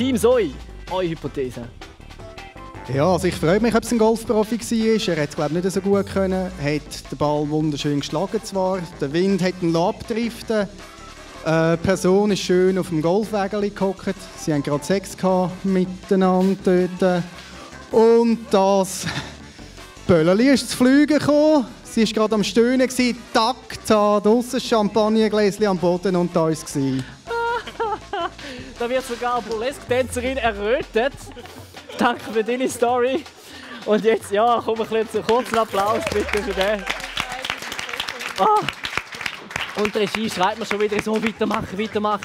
Team Zoe, eure Hypothese. Ja, also ich freue mich, ob es ein Golfprofi war. Er hat es, glaube ich, nicht so gut können. Hat den Ball wunderschön geschlagen zwar. Der Wind hat ihn abgedriftet. Die Person ist schön auf dem Golfwägeli gehockt. Sie hatten gerade Sex miteinander dort. Und das Böllerli ist zu Fliegen gekommen. Sie war gerade am Stöhnen. Takta, draussen Champagnergläschen am Boden und da war es. Da wird sogar eine Burlesque-Tänzerin errötet. Danke für deine Story. Und jetzt, ja, komm ein bisschen zu kurzen Applaus bitte für den. Oh. Und die Regie schreibt mir schon wieder so, weitermachen, weitermachen.